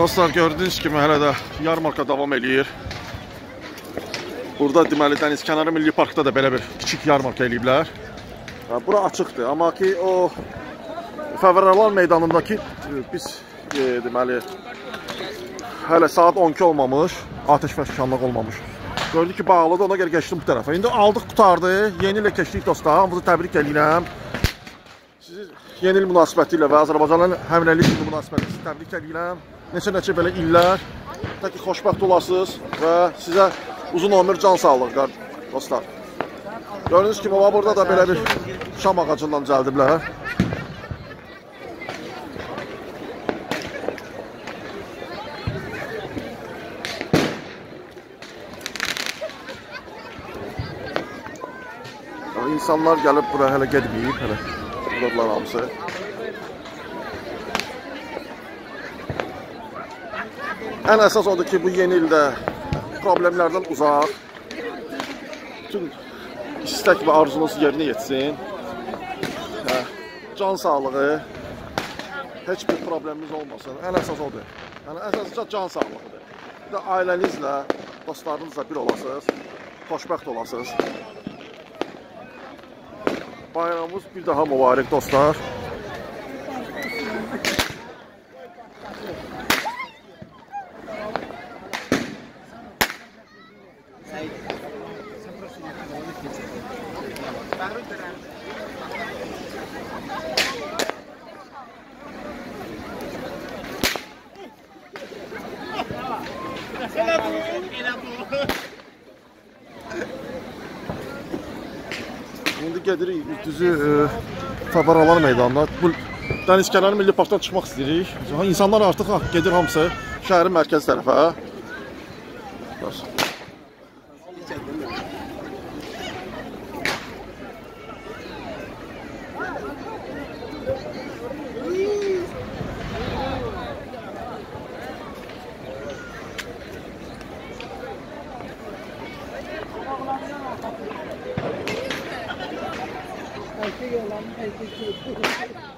Dostlar, gördüyünüz kimi hələ də yarmarka davam eləyir. Burada deməli Dəniz Kənarı Milli Parkda da belə bir kiçik yarmarka eləyiblər. Bura açıqdır, amma ki o Fəvvəralar meydanındakı biz deməli hələ saat 12 olmamış, atəşfəşkanlıq olmamış. Gördük ki bağlıdır, ona görə keçdim bu tərəfə. İndi aldıq, qutardı, yeni ilə keçdik dostlar. Hamınızı təbrik edirəm. Yeni il münasibəti ilə və Azərbaycanın həmrəylik günü münasibəti ilə təbrik edirəm. Neçə belə illər, ta ki xoşbəxt olasınız və sizə uzun ömür, can sağlığı dostlar. Gördüyünüz kimi burada da belə bir şam ağacından cəldiblər. İnsanlar gəlib buraya hələ gedməyib, hələ buradalar hamısı. Ən əsas odur ki, bu yeni ildə problemlərdən uzaq, bütün istək və arzunuz yerinə yetsin. Can sağlığı, heç bir problemimiz olmasın. Ən əsas odur. Yəni, əsasca can sağlığıdır. Bir də ailənizlə, dostlarınızla bir olasınız, xoşbəxt olasınız. Bayramımız bir daha mübarək dostlar. İndi gedirik düzü Fəvvəralar meydanına. Dəniz Kənarı Milli Parkdan çıxmaq istəyirik. İnsanlar artıq gedir hamısı şəhərin mərkəz tərəfə. Thank you.